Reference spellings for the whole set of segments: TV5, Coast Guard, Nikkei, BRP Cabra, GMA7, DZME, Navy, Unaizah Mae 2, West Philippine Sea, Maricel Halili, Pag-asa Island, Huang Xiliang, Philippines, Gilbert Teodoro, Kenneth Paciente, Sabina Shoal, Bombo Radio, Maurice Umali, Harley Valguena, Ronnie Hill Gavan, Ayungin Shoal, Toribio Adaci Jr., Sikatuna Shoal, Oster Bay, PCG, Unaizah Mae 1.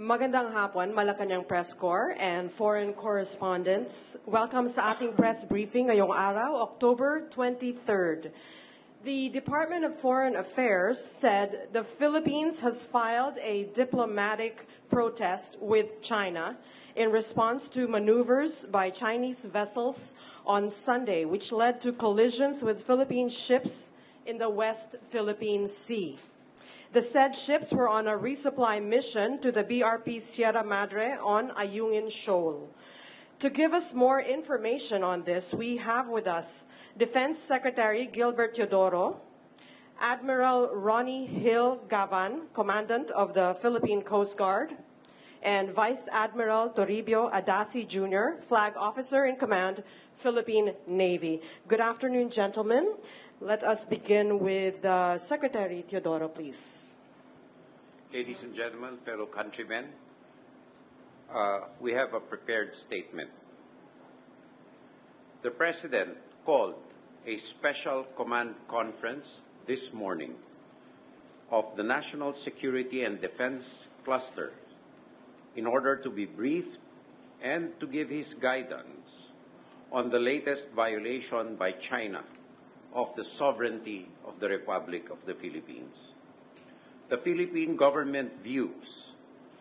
Magandang hapon, Malacañang Press Corps and foreign correspondents. Welcome sa ating press briefing ngayong araw, October 23rd. The Department of Foreign Affairs said the Philippines has filed a diplomatic protest with China in response to maneuvers by Chinese vessels on Sunday, which led to collisions with Philippine ships in the West Philippine Sea. The said ships were on a resupply mission to the BRP Sierra Madre on Ayungin Shoal. To give us more information on this, we have with us Defense Secretary Gilbert Teodoro, Admiral Ronnie Hill Gavan, Commandant of the Philippine Coast Guard, and Vice Admiral Toribio Adaci Jr., Flag Officer in Command, Philippine Navy. Good afternoon, gentlemen. Let us begin with Secretary Teodoro, please. Ladies and gentlemen, fellow countrymen, we have a prepared statement. The President called a special command conference this morning of the National Security and Defense Cluster in order to be briefed and to give his guidance on the latest violation by China of the sovereignty of the Republic of the Philippines. The Philippine government views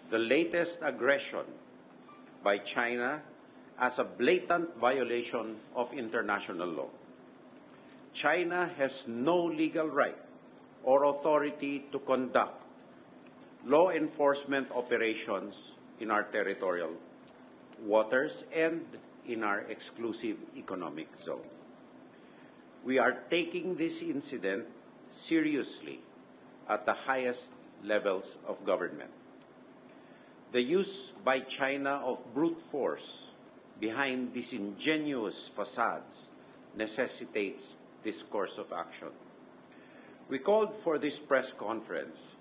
the latest aggression by China as a blatant violation of international law. China has no legal right or authority to conduct law enforcement operations in our territorial waters and in our exclusive economic zone. We are taking this incident seriously at the highest levels of government. The use by China of brute force behind disingenuous facades necessitates this course of action. We called for this press conference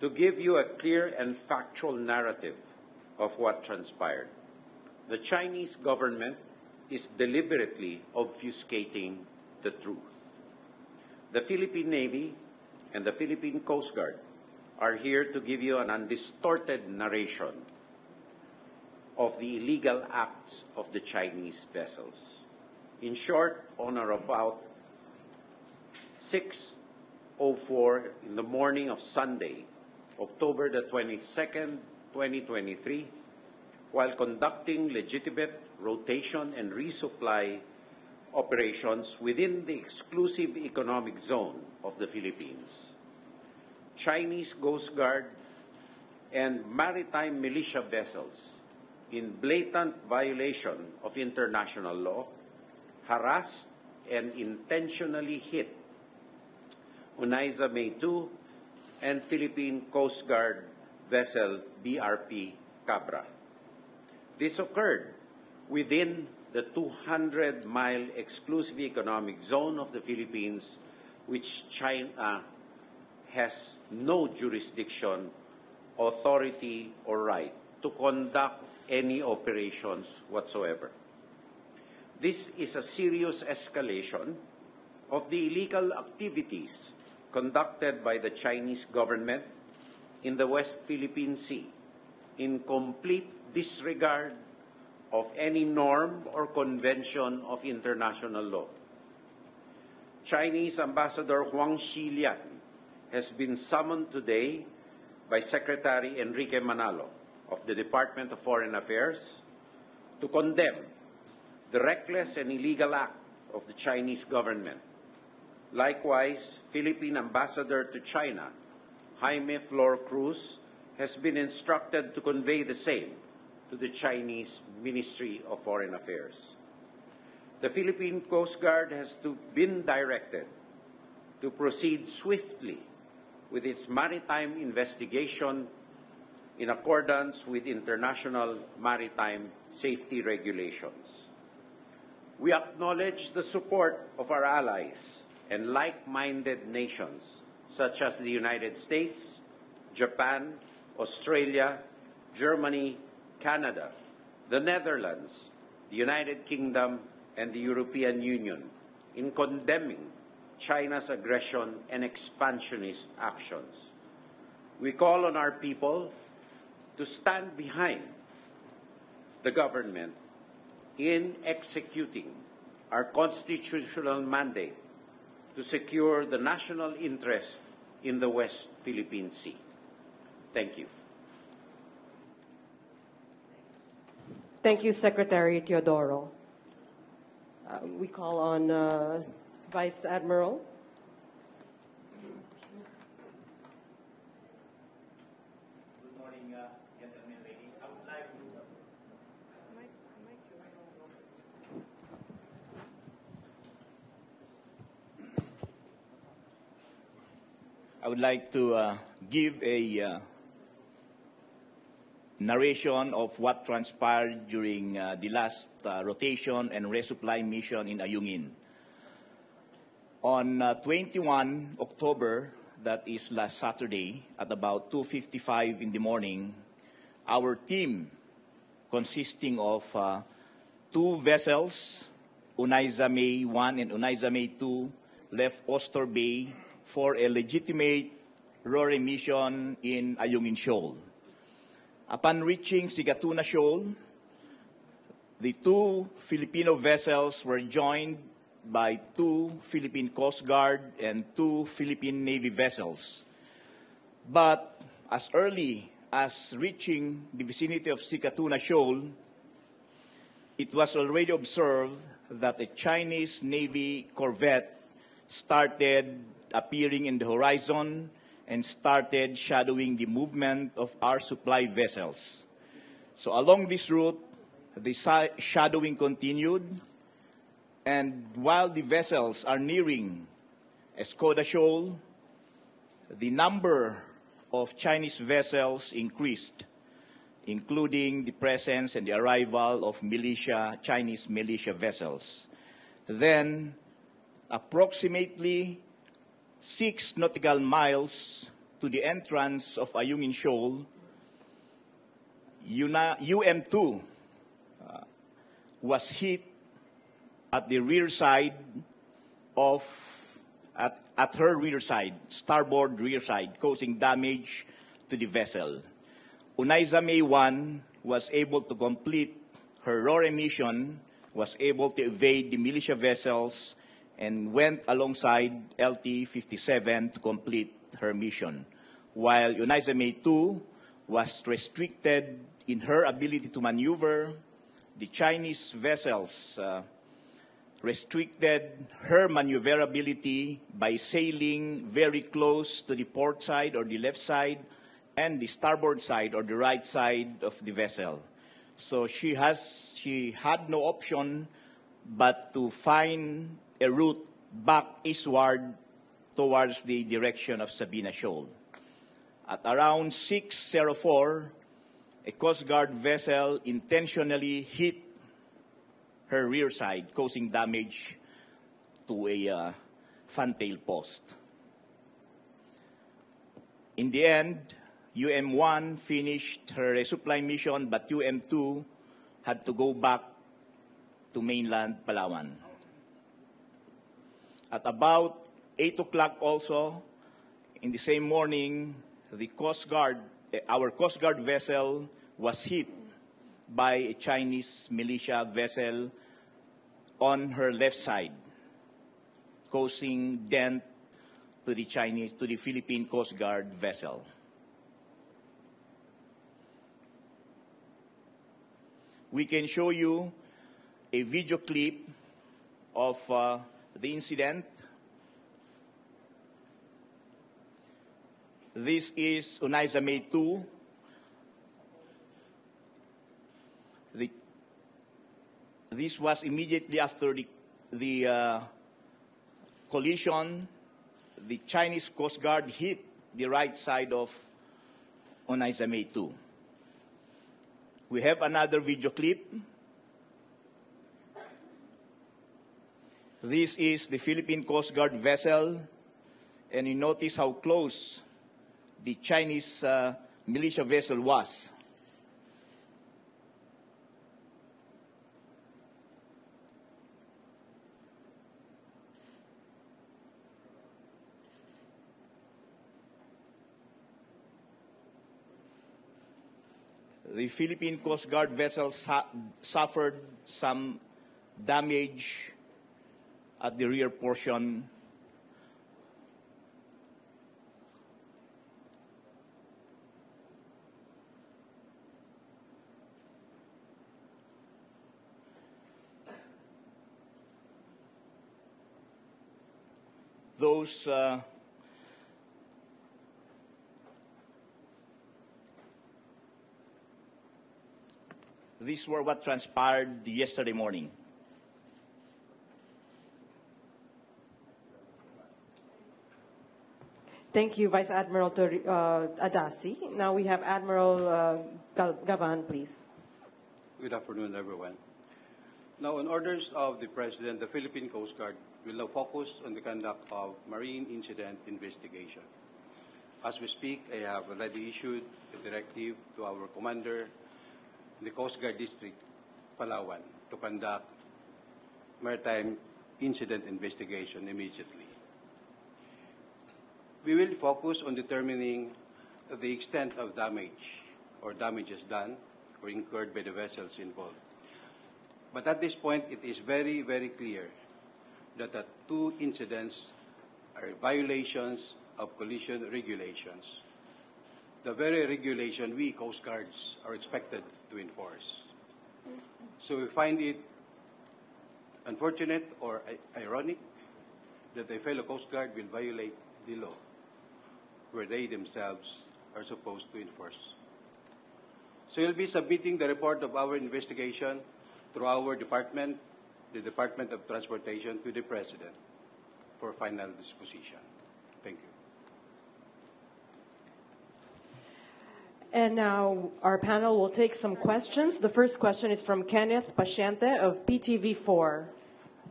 to give you a clear and factual narrative of what transpired. The Chinese government is deliberately obfuscating the truth. The Philippine Navy and the Philippine Coast Guard are here to give you an undistorted narration of the illegal acts of the Chinese vessels. In short, on or about 6:04 in the morning of Sunday, October the 22nd, 2023, while conducting legitimate rotation and resupply operations within the exclusive economic zone of the Philippines, Chinese Coast Guard and maritime militia vessels, in blatant violation of international law, harassed and intentionally hit Unaizah Mae 2 and Philippine Coast Guard vessel BRP Cabra. This occurred within the 200-mile exclusive economic zone of the Philippines, which China has no jurisdiction, authority, or right to conduct any operations whatsoever. This is a serious escalation of the illegal activities conducted by the Chinese government in the West Philippine Sea, in complete disregard of any norm or convention of international law. Chinese Ambassador Huang Xiliang has been summoned today by Secretary Enrique Manalo of the Department of Foreign Affairs to condemn the reckless and illegal act of the Chinese government. Likewise, Philippine Ambassador to China, Jaime Flor Cruz, has been instructed to convey the same to the Chinese Ministry of Foreign Affairs. The Philippine Coast Guard has been directed to proceed swiftly with its maritime investigation in accordance with international maritime safety regulations. We acknowledge the support of our allies and like-minded nations such as the United States, Japan, Australia, Germany, Canada, the Netherlands, the United Kingdom, and the European Union in condemning China's aggression and expansionist actions. We call on our people to stand behind the government in executing our constitutional mandate to secure the national interest in the West Philippine Sea. Thank you. Thank you, Secretary Teodoro. We call on Vice Admiral. Good morning, gentlemen, ladies. I would like to give a narration of what transpired during the last rotation and resupply mission in Ayungin. On 21 October, that is last Saturday, at about 2:55 in the morning, our team, consisting of two vessels, Unaizah Mae 1 and Unaizah Mae 2, left Oster Bay for a legitimate RORE mission in Ayungin Shoal. Upon reaching Sikatuna Shoal, the two Filipino vessels were joined by two Philippine Coast Guard and two Philippine Navy vessels. But as early as reaching the vicinity of Sikatuna Shoal, it was already observed that a Chinese Navy corvette started appearing in the horizon and started shadowing the movement of our supply vessels. So along this route, the shadowing continued, and while the vessels are nearing Escoda Shoal, the number of Chinese vessels increased, including the presence and the arrival of militia, Chinese militia vessels. Then, approximately 6 nautical miles to the entrance of Ayungin Shoal, UM2 was hit at the rear side of, at her rear side, starboard rear side, causing damage to the vessel. Unaizah Mae 1 was able to complete her RORE mission, was able to evade the militia vessels, and went alongside LT-57 to complete her mission, while Unaizah Mae 2 was restricted in her ability to maneuver. The Chinese vessels restricted her maneuverability by sailing very close to the port side or the left side and the starboard side or the right side of the vessel. So she had no option but to find a route back eastward towards the direction of Sabina Shoal. At around 6:04, a Coast Guard vessel intentionally hit her rear side, causing damage to a fantail post. In the end, UM1 finished her resupply mission, but UM2 had to go back to mainland Palawan. At about 8 o'clock also, in the same morning, the Coast Guard, our Coast Guard vessel was hit by a Chinese militia vessel on her left side, causing dent to the Philippine Coast Guard vessel. We can show you a video clip of the incident. This is Unaizah Mae 2. This was immediately after the collision. The Chinese Coast Guard hit the right side of Unaizah Mae 2. We have another video clip. This is the Philippine Coast Guard vessel, and you notice how close the Chinese militia vessel was. the Philippine Coast Guard vessel suffered some damage at the rear portion . Those these were what transpired yesterday morning. Thank you, Vice Admiral Adaci. Now we have Admiral Gavan, please. Good afternoon, everyone. Now, on orders of the President, the Philippine Coast Guard will now focus on the conduct of marine incident investigation. As we speak, I have already issued a directive to our commander in the Coast Guard District, Palawan, to conduct maritime incident investigation immediately. We will focus on determining the extent of damage or damages done or incurred by the vessels involved. But at this point, it is very, very clear that the two incidents are violations of collision regulations, the very regulation we Coast Guards are expected to enforce. So we find it unfortunate or ironic that a fellow Coast Guard will violate the law where they themselves are supposed to enforce. So we'll be submitting the report of our investigation through our department, the Department of Transportation, to the President for final disposition. Thank you. And now our panel will take some questions. The first question is from Kenneth Paciente of PTV4.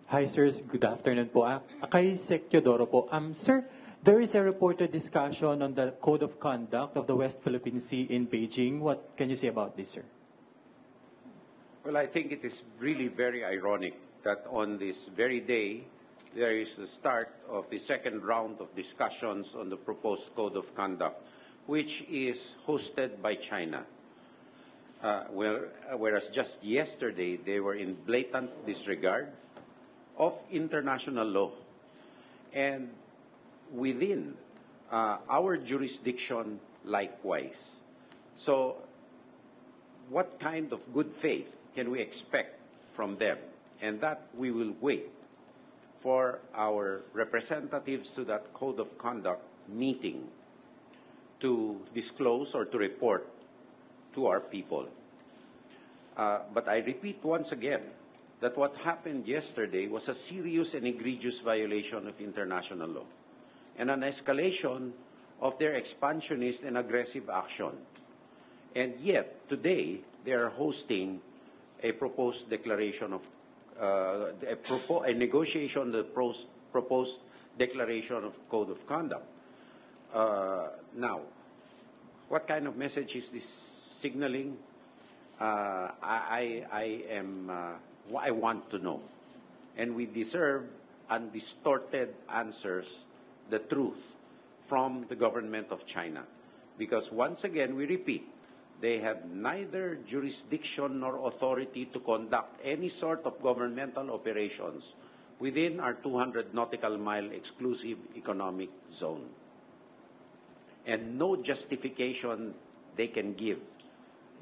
Hi, sirs. Good afternoon po. Kay Sec. Teodoro po. Sir, there is a reported discussion on the Code of Conduct of the West Philippine Sea in Beijing. What can you say about this, sir? Well, I think it is really very ironic that on this very day, there is the start of the second round of discussions on the proposed Code of Conduct, which is hosted by China. Whereas just yesterday, they were in blatant disregard of international law. And within our jurisdiction, likewise. So what kind of good faith can we expect from them? And that we will wait for our representatives to that Code of Conduct meeting to disclose or to report to our people. But I repeat once again that what happened yesterday was a serious and egregious violation of international law and an escalation of their expansionist and aggressive action. And yet, today, they are hosting a proposed declaration of, a negotiation on the proposed declaration of Code of Conduct. Now, what kind of message is this signaling? I want to know. And we deserve undistorted answers, the truth, from the government of China. Because once again, we repeat, they have neither jurisdiction nor authority to conduct any sort of governmental operations within our 200 nautical mile exclusive economic zone. And no justification they can give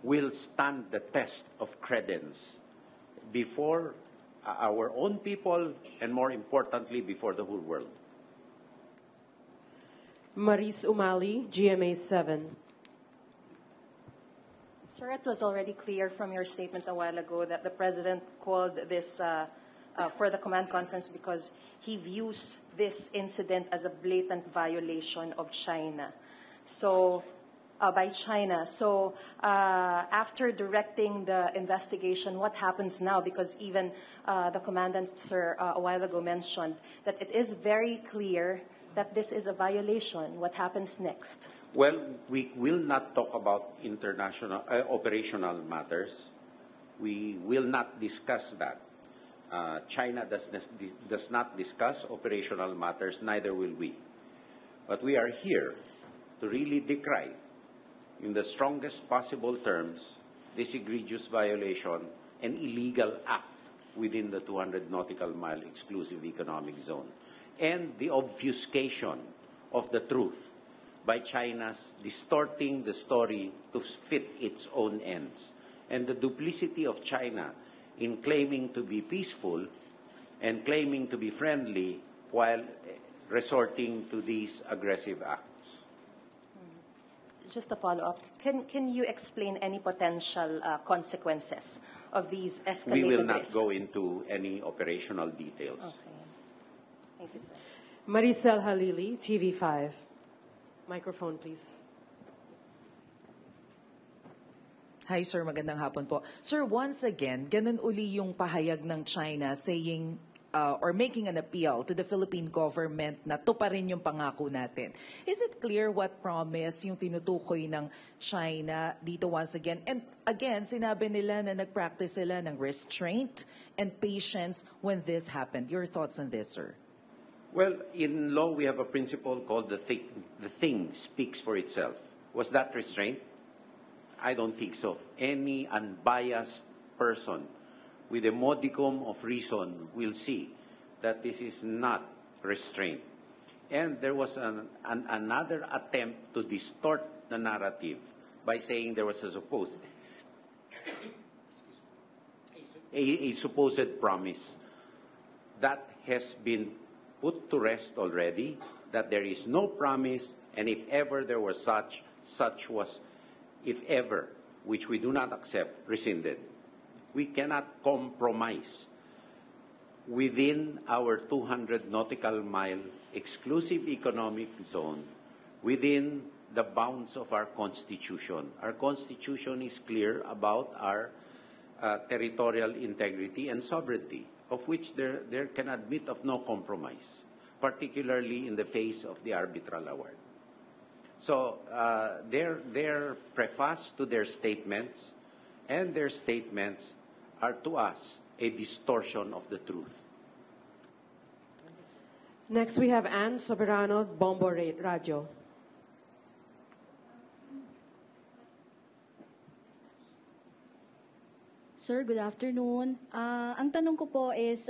will stand the test of credence before our own people and, more importantly, before the whole world. Maurice Umali, GMA7. Sir, it was already clear from your statement a while ago that the President called this for the command conference because he views this incident as a blatant violation of China. So, by China. So, after directing the investigation, what happens now? Because even the Commandant, sir, a while ago mentioned that it is very clear that this is a violation. What happens next? Well, we will not talk about international operational matters. We will not discuss that. China does not discuss operational matters, neither will we. But we are here to really decry in the strongest possible terms, this egregious violation an illegal act within the 200 nautical mile exclusive economic zone, and the obfuscation of the truth by China's distorting the story to fit its own ends, and the duplicity of China in claiming to be peaceful and claiming to be friendly while resorting to these aggressive acts. Just a follow-up, can you explain any potential consequences of these escalated risks? We will not go into any operational details. Okay. Thank you, sir. Maricel Halili, TV5. Microphone, please. Hi, sir. Magandang hapon po. Sir, once again, ganun uli yung pahayag ng China saying or making an appeal to the Philippine government na tuparin yung pangako natin. Is it clear what promise yung tinutukoy ng China dito once again? And again, sinabi nila na nag-practice sila ng restraint and patience when this happened. Your thoughts on this, sir? Well, in law, we have a principle called the thing speaks for itself. Was that restraint? I don't think so. Any unbiased person with a modicum of reason will see that this is not restraint. And there was another attempt to distort the narrative by saying there was a supposed promise. That has been put to rest already, that there is no promise, and if ever there was such, such was, if ever, which we do not accept, rescinded. We cannot compromise within our 200 nautical mile exclusive economic zone, within the bounds of our Constitution. Our Constitution is clear about our territorial integrity and sovereignty, of which there can admit of no compromise, particularly in the face of the arbitral award. So their preface to their statements, and their statements are to us a distortion of the truth. Next, we have Anne Soberano, Bombo Radio. Sir, good afternoon. Ang tanong ko po is,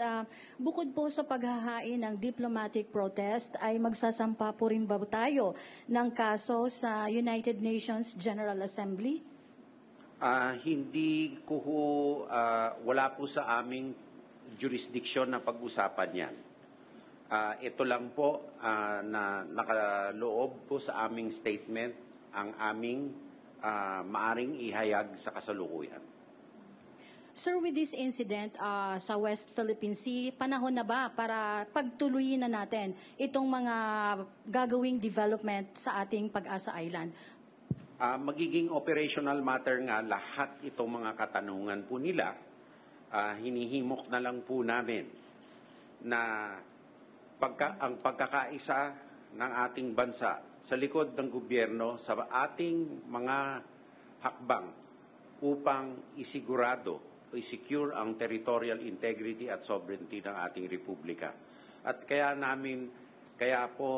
bukod po sa paghahain ng diplomatic protest, ay magsasampa po rin ba tayo ng kaso sa United Nations General Assembly? Hindi ko ho, wala po sa aming jurisdiction na pag-usapan yan. Ito lang po na nakaloob po sa aming statement ang aming maaring ihayag sa kasalukuyan. Sir, with this incident sa West Philippine Sea, panahon na ba para pagtuloyin na natin itong mga gagawing development sa ating Pag-asa Island? Magiging operational matter nga lahat itong mga katanungan po nila. Hinihimok na lang po namin na ang pagkakaisa ng ating bansa sa likod ng gobyerno sa ating mga hakbang upang isigurado o isecure ang territorial integrity at sovereignty ng ating republika. At kaya po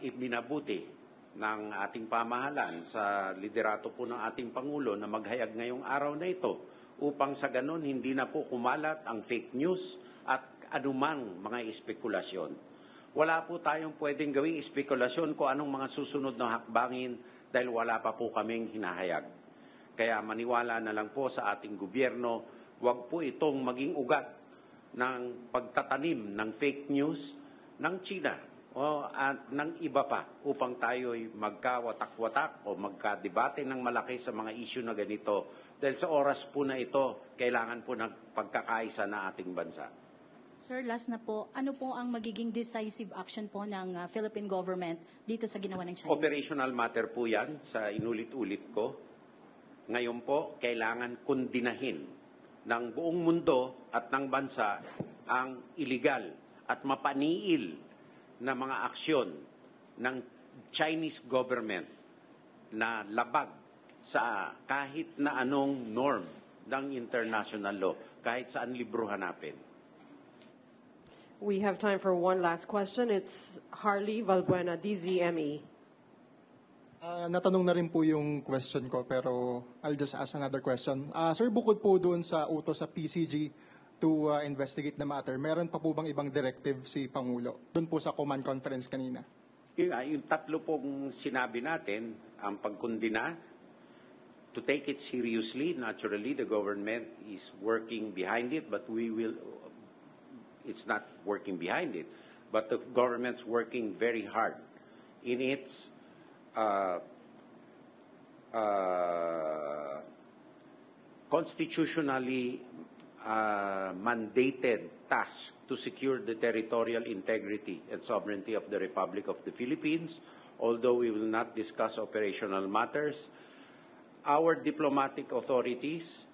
ibinabuti ng ating pamahalaan sa liderato po ng ating Pangulo na maghayag ngayong araw na ito upang sa ganon hindi na po kumalat ang fake news at anumang mga espekulasyon. Wala po tayong pwedeng gawing espekulasyon kung anong mga susunod na hakbangin dahil wala pa po kaming hinahayag. Kaya maniwala na lang po sa ating gobyerno, wag po itong maging ugat ng pagtatanim ng fake news ng China at ng iba pa upang tayo'y magkawatak-watak o magkadebate ng malaki sa mga isyu na ganito dahil sa oras po na ito, kailangan po ng pagkakaisa na ating bansa. Sir, last na po, ano po ang magiging decisive action po ng Philippine government dito sa ginawa ng China? Operational matter po yan, sa inulit-ulit ko. Ngayon po, kailangan kundinahin ng buong mundo at ng bansa ang iligal at mapaniil na mga aksyon ng Chinese government na labag sa kahit na anong norm ng international law, kahit saan libro hanapin. We have time for one last question. It's Harley Valguena, DZME. Natanong na rin po yung question ko, pero I'll just ask another question. Sir, bukod po doon sa utos sa PCG to investigate the matter, meron pa po bang ibang directive si Pangulo doon po sa command conference kanina? Yung tatlo pong sinabi natin, ang pagkundina, to take it seriously, naturally the government is working behind it, but we will, it's not working behind it, but the government's working very hard in its constitutionally mandated task to secure the territorial integrity and sovereignty of the Republic of the Philippines. Although we will not discuss operational matters, our diplomatic authorities,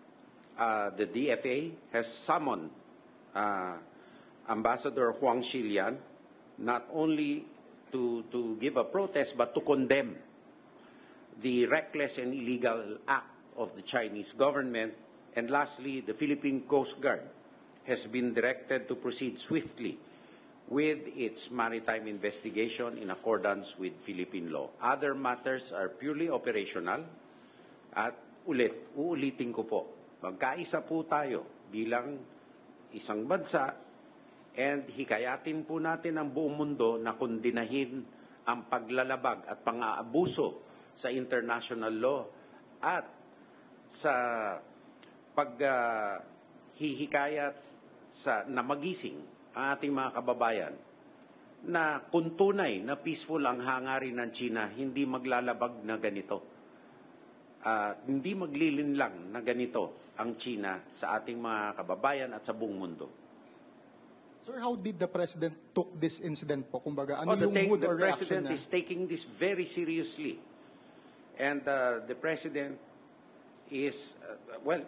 the DFA, has summoned Ambassador Huang Xiliang not only to give a protest, but to condemn the reckless and illegal act of the Chinese government. And lastly, the Philippine Coast Guard has been directed to proceed swiftly with its maritime investigation in accordance with Philippine law. Other matters are purely operational. At uulitin ko po, magkaisa po tayo bilang isang bansa, and hikayatin po natin ang buong mundo na kondinahin ang paglalabag at pang-aabuso sa international law at sa paghihikayat na magising ang ating mga kababayan na kung tunay na peaceful ang hangarin ng China, hindi maglalabag na ganito. Hindi maglilinlang na ganito ang China sa ating mga kababayan at sa buong mundo. Sir, how did the President took this incident po? Kumbaga, ano yung mood or reaction niya? The President is taking this very seriously. And the President is, well,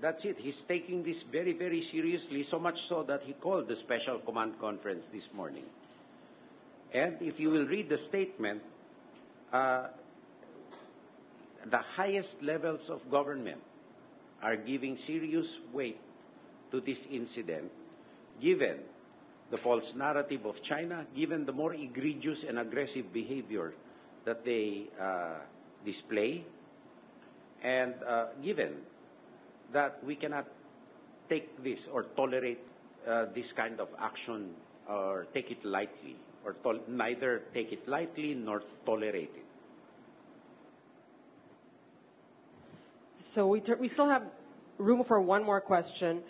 that's it. He's taking this very, very seriously, so much so that he called the Special Command Conference this morning. And if you will read the statement, the highest levels of government are giving serious weight to this incident, given the false narrative of China, given the more egregious and aggressive behavior that they display, and given that we cannot take this or tolerate this kind of action or take it lightly, or neither take it lightly nor tolerate it. So we still have room for one more question.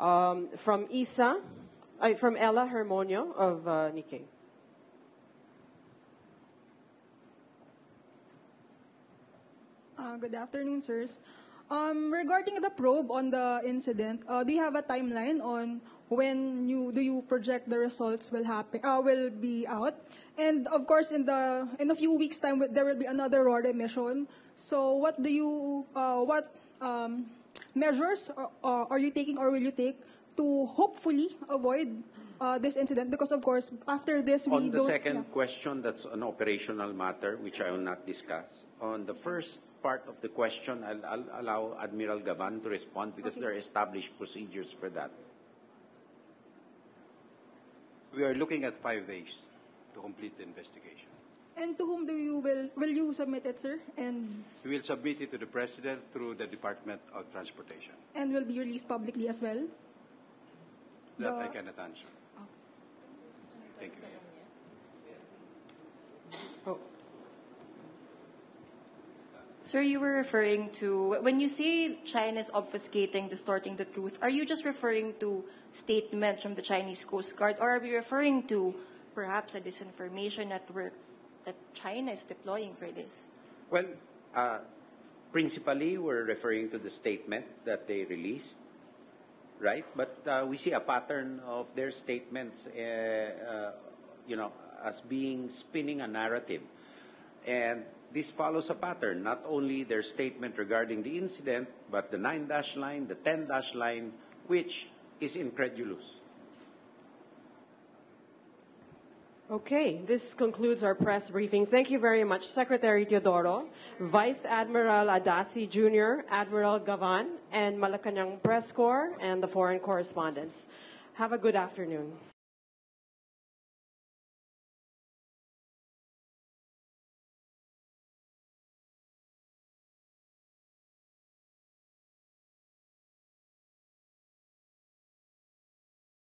From Ella Hermonio of Nikkei. Good afternoon, sirs. Regarding the probe on the incident, do you have a timeline on when you project the results will happen? Will be out, and of course, in a few weeks' time, there will be another RORE mission. So, what do you measures are you taking or will you take to hopefully avoid this incident? Because, of course, after this, we don't... On the second question, that's an operational matter, which I will not discuss. On the first part of the question, I'll allow Admiral Gavan to respond because there are established procedures for that. We are looking at 5 days to complete the investigation. And to whom do you will you submit it, sir? And we will submit it to the President through the Department of Transportation. And will be released publicly as well? That I cannot answer. Oh. Thank you. Oh. Sir, you were referring to, when you say China is obfuscating, distorting the truth, are you just referring to statements from the Chinese Coast Guard, or are you referring to perhaps a disinformation network that China is deploying for this? Well, principally, we're referring to the statement that they released, right? But we see a pattern of their statements, you know, as being spinning a narrative. And this follows a pattern, not only their statement regarding the incident, but the 9-dash line, the 10-dash line, which is incredulous. Okay, this concludes our press briefing. Thank you very much, Secretary Teodoro, Vice Admiral Adaci Jr., Admiral Gavan, and Malacañang Press Corps, and the foreign correspondents. Have a good afternoon.